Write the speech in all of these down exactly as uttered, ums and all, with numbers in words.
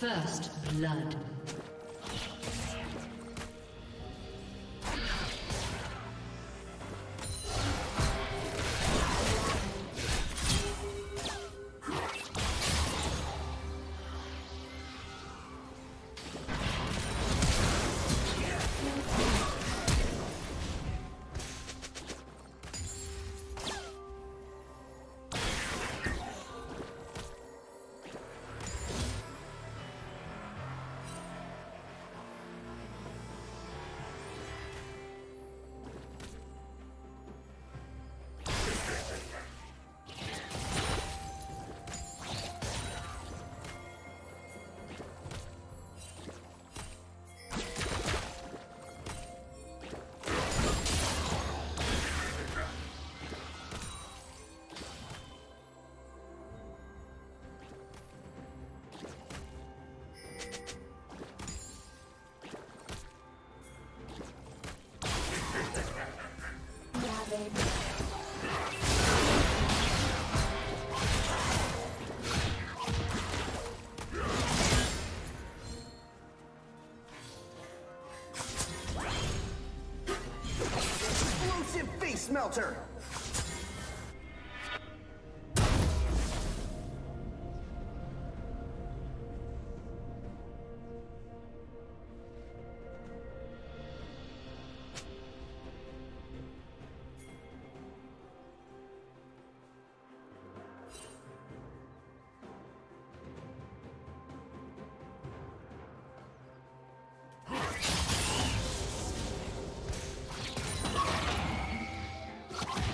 First blood. Smelter. Okay.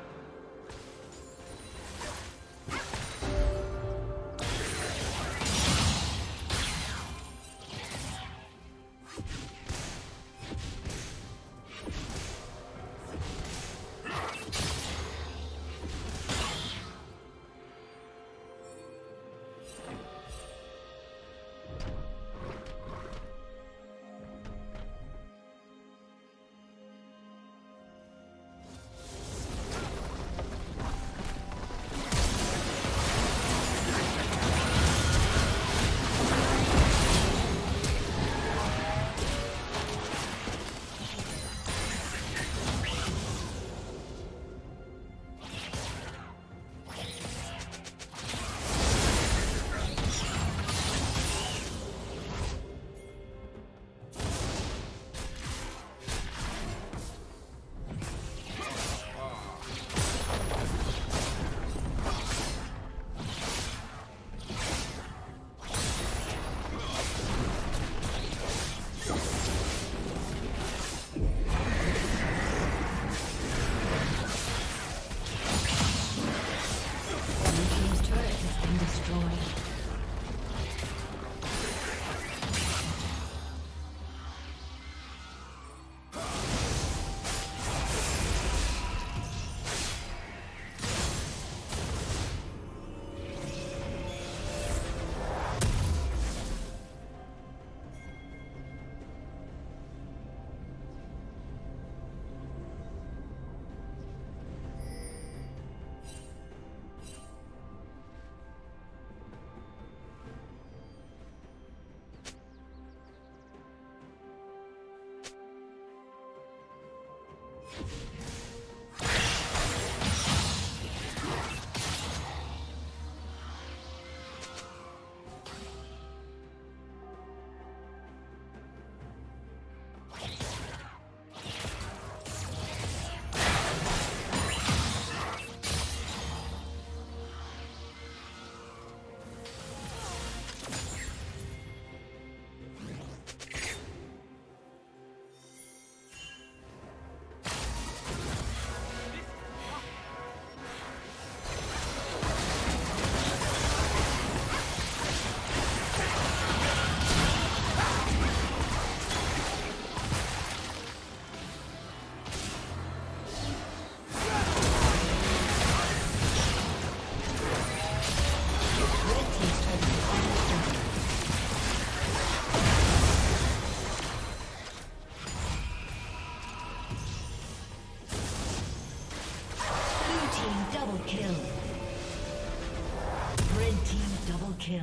Kill.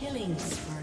Killing spree.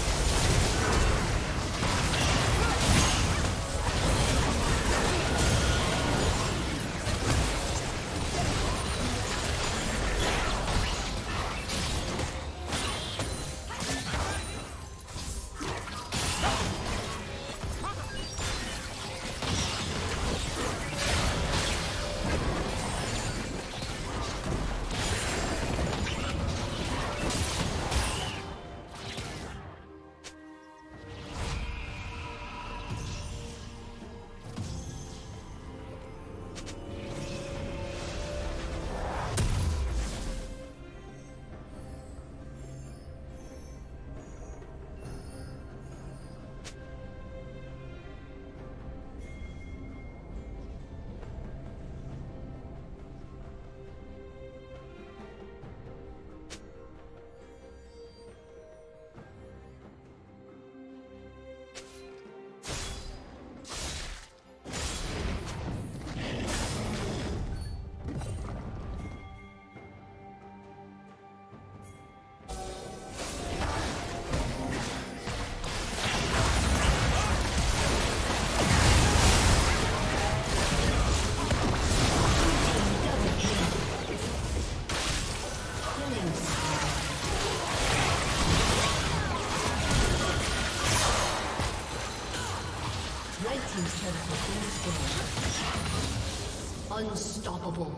Unstoppable.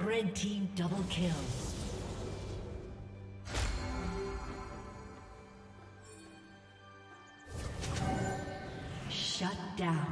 Red team double kill. Shut down.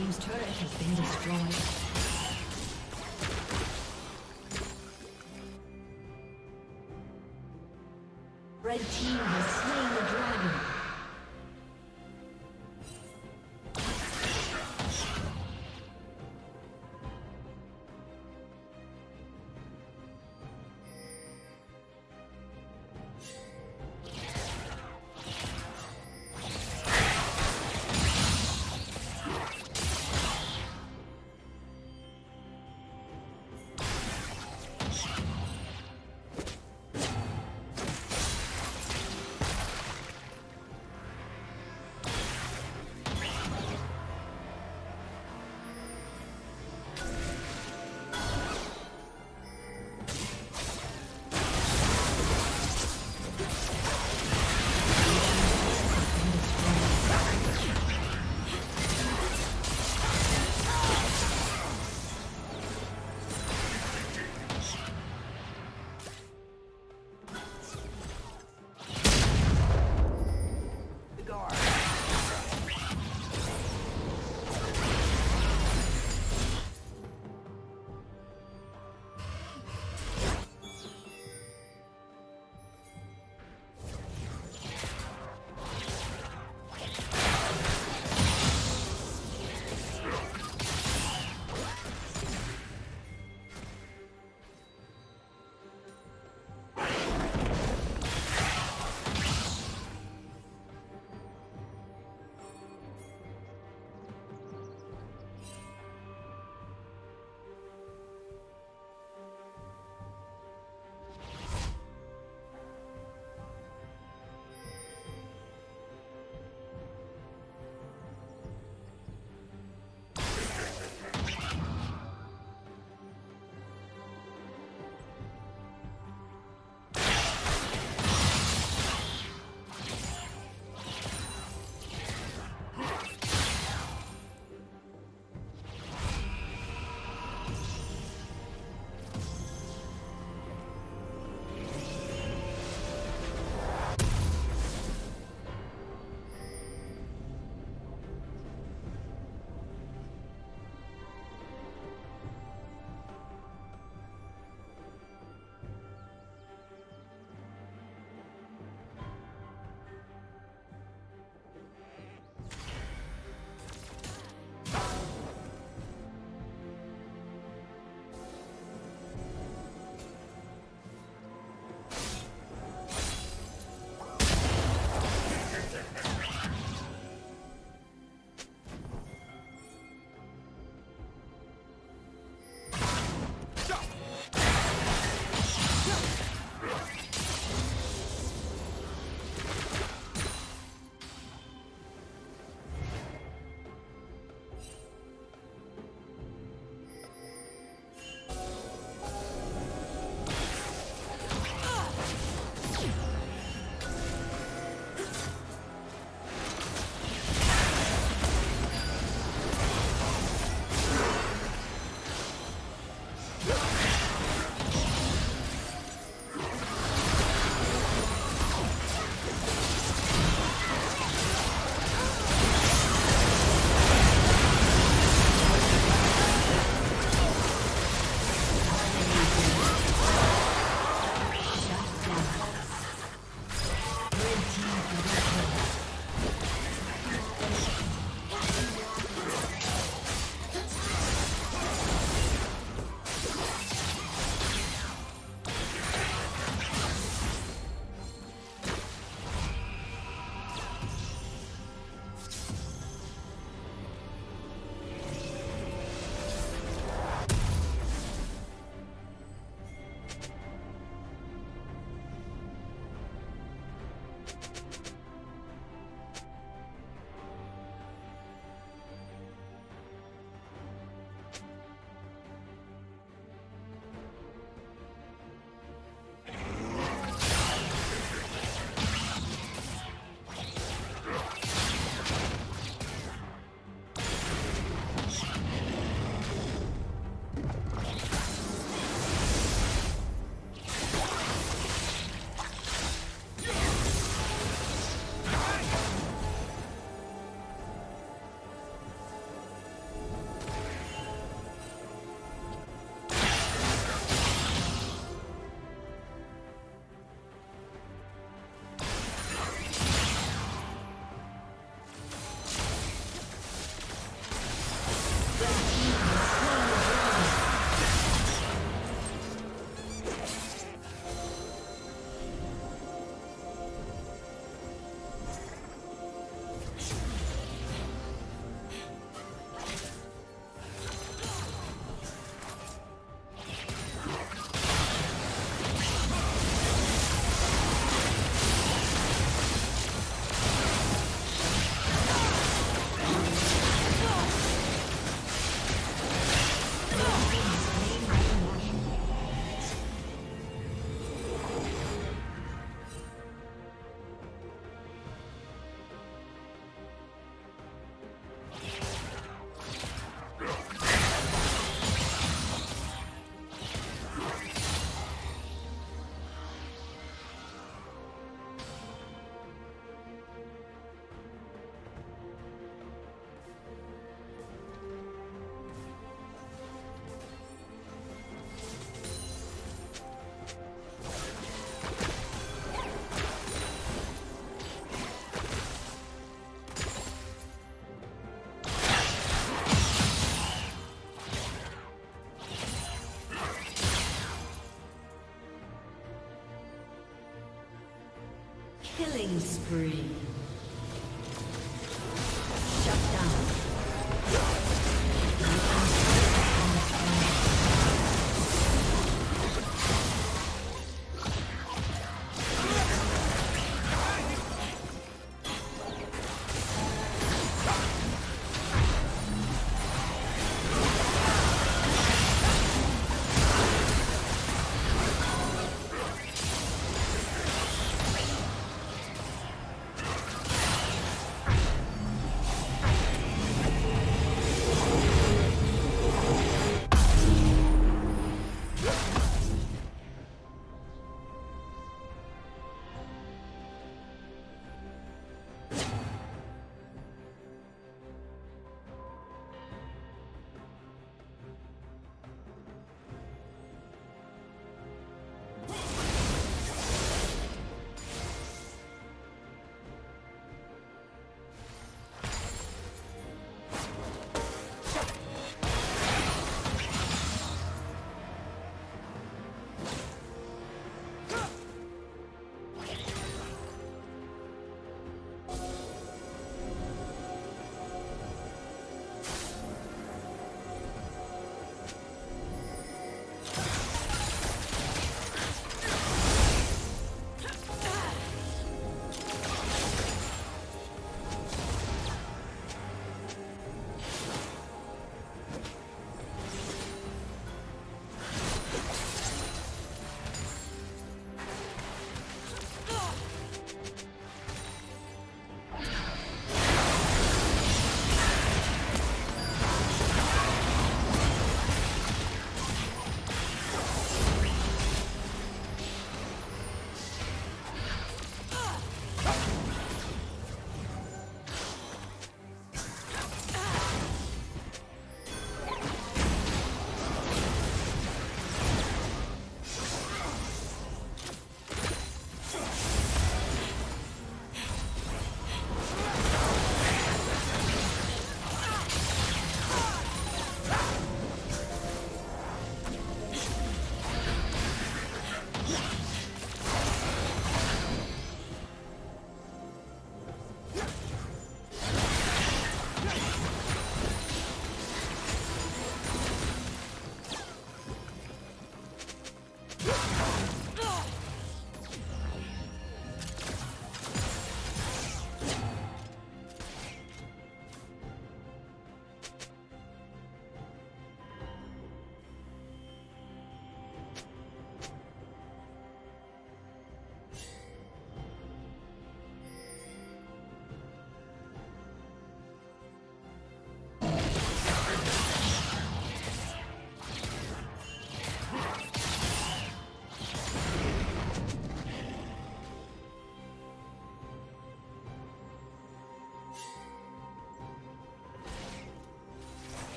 team's turret has been destroyed. Red team has slain the dragon. Killing spree. Shut down.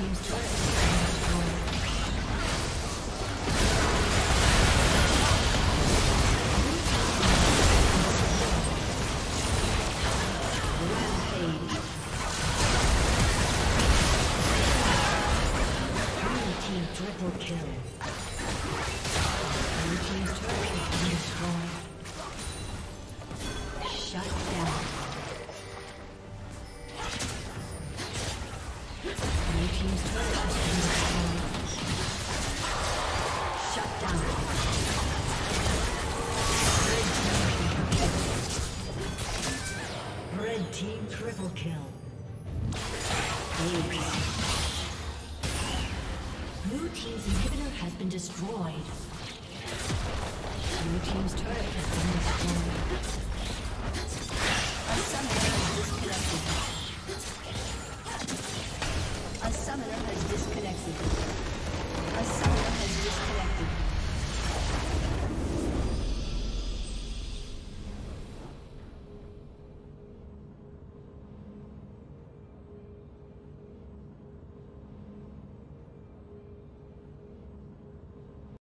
team's turret has been destroyed. Destroyed. Blue team's turret has been destroyed.